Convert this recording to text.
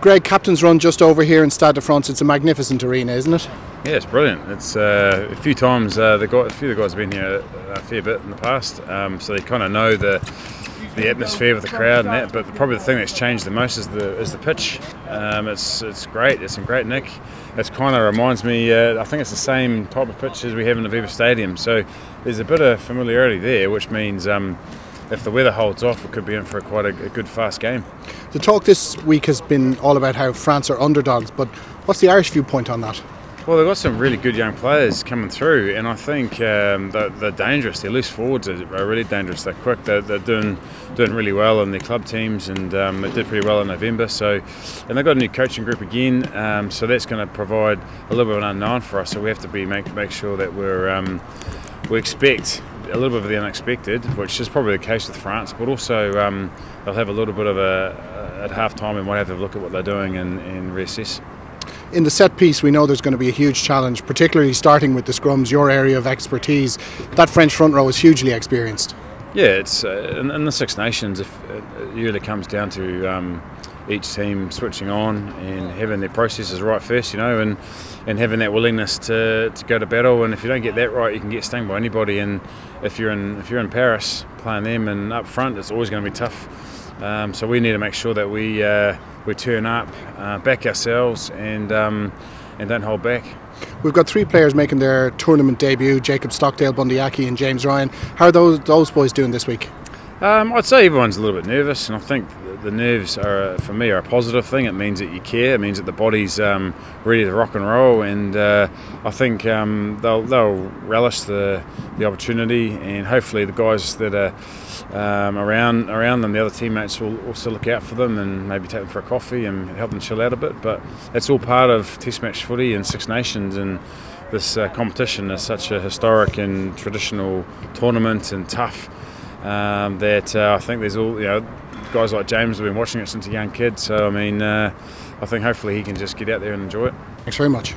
Greg, Captain's Run just over here in Stade de France. It's a magnificent arena, isn't it? Yeah, it's brilliant. It's a few times a few of the guys have been here a fair bit in the past, so they kind of know the atmosphere with the crowd and that. But probably the thing that's changed the most is the pitch. It's great. It's in great nick. It kind of reminds me. I think it's the same type of pitch as we have in the Aviva Stadium. So there's a bit of familiarity there, which means if the weather holds off, it could be in for quite a good fast game. The talk this week has been all about how France are underdogs, but what's the Irish viewpoint on that? Well, they've got some really good young players coming through, and I think they're dangerous. Their loose forwards are really dangerous. They're quick. They're doing really well in their club teams, and they did pretty well in November. So, and they've got a new coaching group again, so that's going to provide a little bit of an unknown for us. So we have to make sure that we expect a little bit of the unexpected, which is probably the case with France, but also they'll have a little bit of a at half time and might have a look at what they're doing and reassess. In the set piece, we know there's going to be a huge challenge, particularly starting with the scrums, your area of expertise. That French front row is hugely experienced. Yeah, it's in the Six Nations, it really comes down to each team switching on and having their processes right first, you know, and having that willingness to go to battle. And if you don't get that right, you can get stung by anybody. And if you're in Paris playing them and up front, it's always going to be tough. So we need to make sure that we turn up, back ourselves, and don't hold back. We've got three players making their tournament debut: Jacob Stockdale, Bondiaki, and James Ryan. How are those boys doing this week? I'd say everyone's a little bit nervous, and I think the nerves for me are a positive thing. It means that you care. It means that the body's ready to rock and roll, and I think they'll relish the opportunity, and hopefully the guys that are around them, the other teammates, will also look out for them and maybe take them for a coffee and help them chill out a bit. But that's all part of Test match footy and Six Nations, and this competition is such a historic and traditional tournament and tough. I think there's all, you know, guys like James have been watching it since a young kid, so I think hopefully he can just get out there and enjoy it. Thanks very much.